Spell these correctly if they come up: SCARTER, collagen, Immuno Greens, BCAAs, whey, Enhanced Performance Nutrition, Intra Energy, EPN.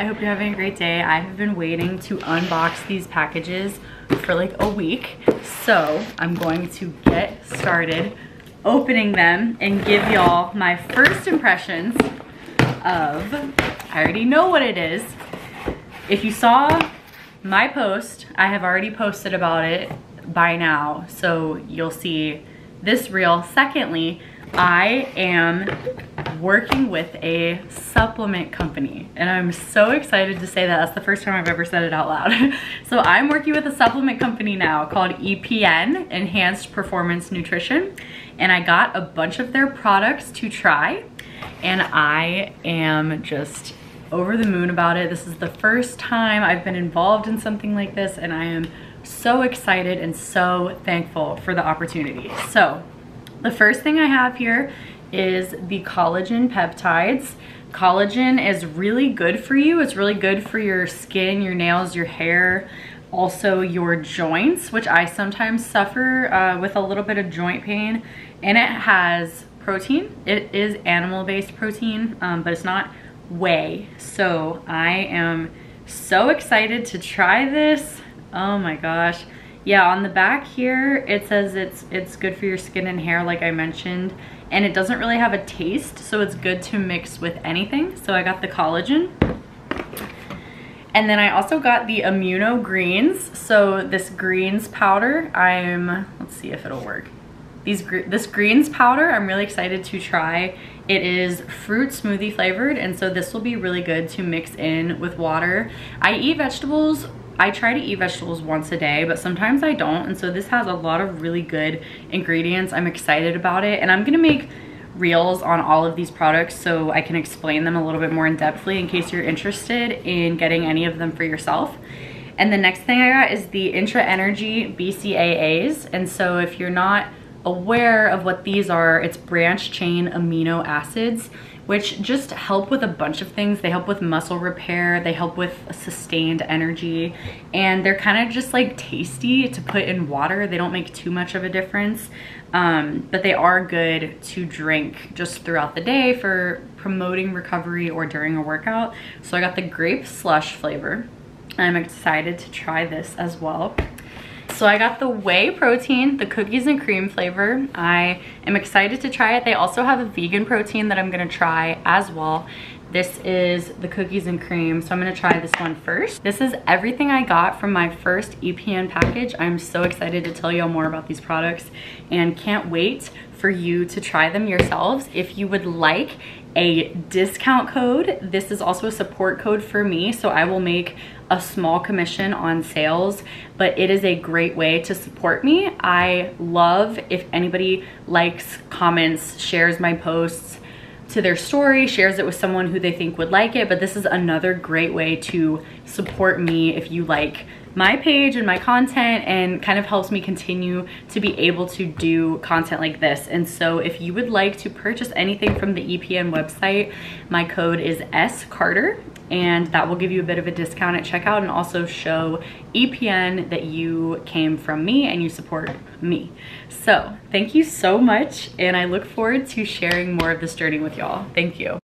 I hope you're having a great day. I have been waiting to unbox these packages for like a week, so I'm going to get started opening them and give y'all my first impressions of, I already know what it is. If you saw my post, I have already posted about it by now, so you'll see this reel. Secondly, I am working with a supplement company, and I'm so excited to say that. That's the first time I've ever said it out loud. So I'm working with a supplement company now called EPN, Enhanced Performance Nutrition, and I got a bunch of their products to try, and I am just over the moon about it. This is the first time I've been involved in something like this, and I am so excited and so thankful for the opportunity. So the first thing I have here is the collagen peptides. Collagen is really good for you. It's really good for your skin, your nails, your hair, also your joints, which I sometimes suffer with a little bit of joint pain. And it has protein. It is animal-based protein, but it's not whey. So I am so excited to try this. Oh my gosh. Yeah, on the back here, it says it's good for your skin and hair, like I mentioned, and it doesn't really have a taste, so it's good to mix with anything. So I got the collagen. And then I also got the Immuno Greens. So this greens powder, let's see if it'll work. This greens powder, I'm really excited to try. It is fruit smoothie flavored, and so this will be really good to mix in with water. I try to eat vegetables once a day, but sometimes I don't, and so this has a lot of really good ingredients. I'm excited about it, and I'm gonna make reels on all of these products so I can explain them a little bit more in depthly in case you're interested in getting any of them for yourself. And the next thing I got is the Intra Energy BCAAs, and so if you're not aware of what these are, it's branched chain amino acids, which just help with a bunch of things. They help with muscle repair, they help with sustained energy, and they're kind of just like tasty to put in water. They don't make too much of a difference, but they are good to drink just throughout the day for promoting recovery or during a workout. So I got the grape slush flavor. I'm excited to try this as well. So I got the whey protein, the cookies and cream flavor. I am excited to try it. They also have a vegan protein that I'm gonna try as well. This is the cookies and cream, so I'm gonna try this one first. This is everything I got from my first EPN package. I'm so excited to tell y'all more about these products and can't wait for you to try them yourselves. If you would like a discount code, this is also a support code for me, so I will make a small commission on sales, but it is a great way to support me. I love if anybody likes, comments, shares my posts to their story, shares it with someone who they think would like it, but this is another great way to support me if you like my page and my content, and kind of helps me continue to be able to do content like this. And so if you would like to purchase anything from the EPN website, my code is SCARTER, and that will give you a bit of a discount at checkout and also show EPN that you came from me and you support me. So thank you so much, and I look forward to sharing more of this journey with y'all. Thank you.